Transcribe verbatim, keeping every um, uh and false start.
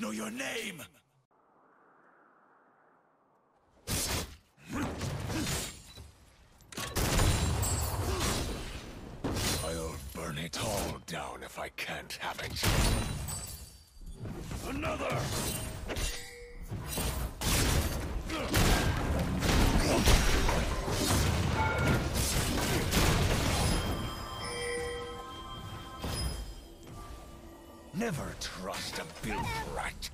know your name! I'll burn it all down if I can't have it. Another! Never trust a big rat.